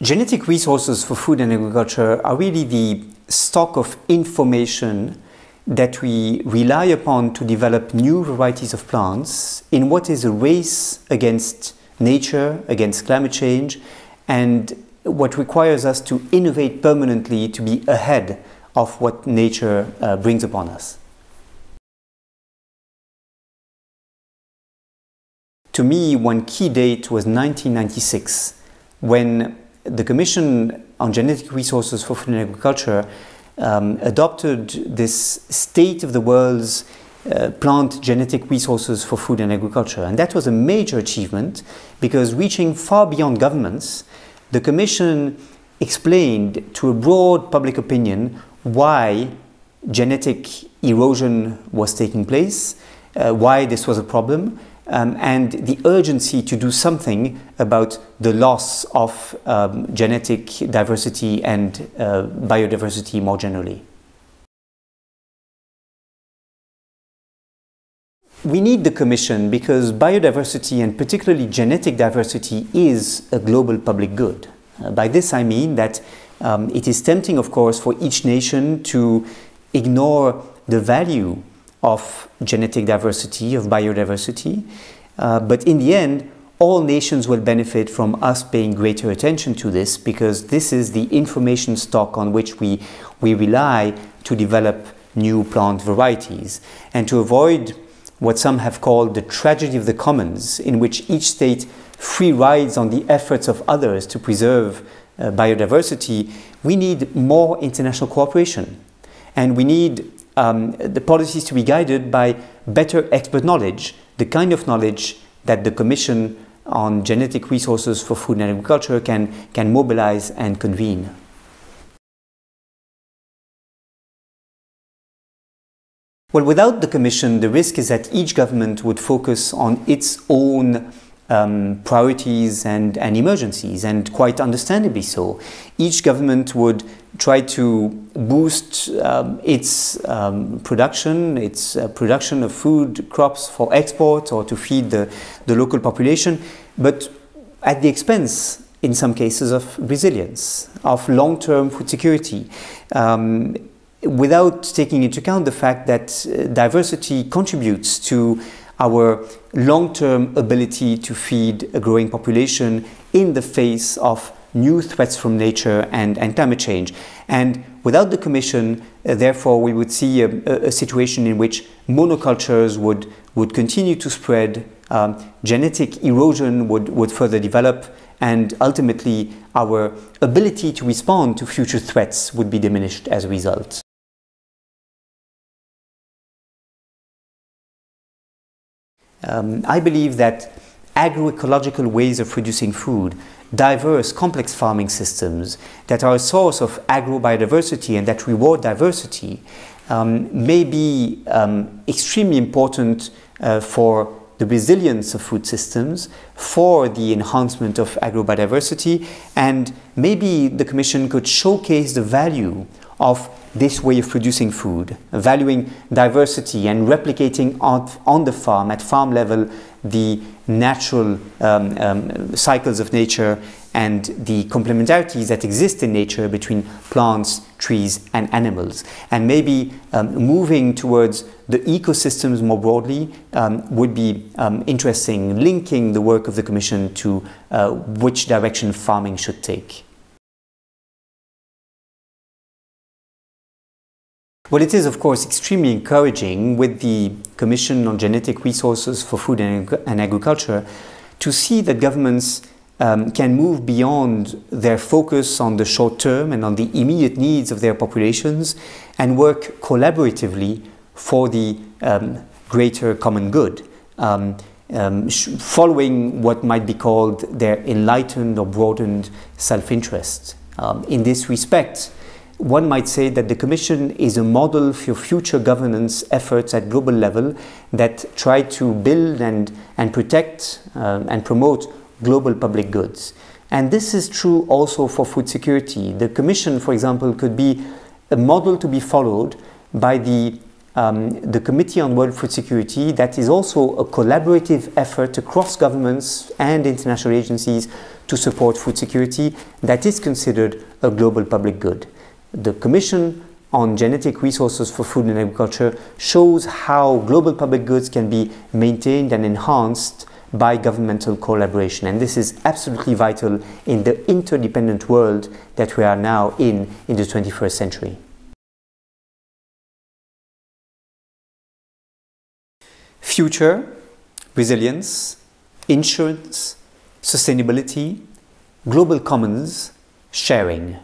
Genetic resources for food and agriculture are really the stock of information that we rely upon to develop new varieties of plants in what is a race against nature, against climate change, and what requires us to innovate permanently to be ahead of what nature brings upon us. To me, one key date was 1996, when the Commission on Genetic Resources for Food and Agriculture adopted this state of the world's plant genetic resources for food and agriculture. And that was a major achievement because, reaching far beyond governments, the Commission explained to a broad public opinion why genetic erosion was taking place, why this was a problem, and the urgency to do something about the loss of genetic diversity and biodiversity more generally. We need the Commission because biodiversity, and particularly genetic diversity, is a global public good. By this I mean that it is tempting, of course, for each nation to ignore the value of genetic diversity, of biodiversity, but in the end all nations will benefit from us paying greater attention to this, because this is the information stock on which we rely to develop new plant varieties, and to avoid what some have called the tragedy of the commons, in which each state free rides on the efforts of others to preserve biodiversity. We need more international cooperation, and we need the policies to be guided by better expert knowledge, the kind of knowledge that the Commission on Genetic Resources for Food and Agriculture can mobilize and convene. Well, without the Commission, the risk is that each government would focus on its own priorities and emergencies, and quite understandably so. Each government would try to boost its production, production of food crops for export or to feed the local population, but at the expense, in some cases, of resilience, of long-term food security, without taking into account the fact that diversity contributes to our long-term ability to feed a growing population in the face of new threats from nature and climate change. And without the Commission, therefore, we would see a situation in which monocultures would continue to spread, genetic erosion would further develop, and ultimately our ability to respond to future threats would be diminished as a result. I believe that agroecological ways of producing food, diverse, complex farming systems that are a source of agrobiodiversity and that reward diversity may be extremely important for the resilience of food systems, for the enhancement of agrobiodiversity, and maybe the Commission could showcase the value of this way of producing food, valuing diversity and replicating on the farm, at farm level, the natural cycles of nature and the complementarities that exist in nature between plants, trees and animals. And maybe moving towards the ecosystems more broadly would be interesting, linking the work of the Commission to which direction farming should take. Well, it is, of course, extremely encouraging, with the Commission on Genetic Resources for Food and Agriculture, to see that governments can move beyond their focus on the short term and on the immediate needs of their populations and work collaboratively for the greater common good, following what might be called their enlightened or broadened self-interest. In this respect, one might say that the Commission is a model for future governance efforts at global level that try to build and protect and promote global public goods. And this is true also for food security. The Commission, for example, could be a model to be followed by the Committee on World Food Security, that is also a collaborative effort across governments and international agencies to support food security that is considered a global public good. The Commission on Genetic Resources for Food and Agriculture shows how global public goods can be maintained and enhanced by governmental collaboration, and this is absolutely vital in the interdependent world that we are now in the 21st century. Future, resilience, insurance, sustainability, global commons, sharing.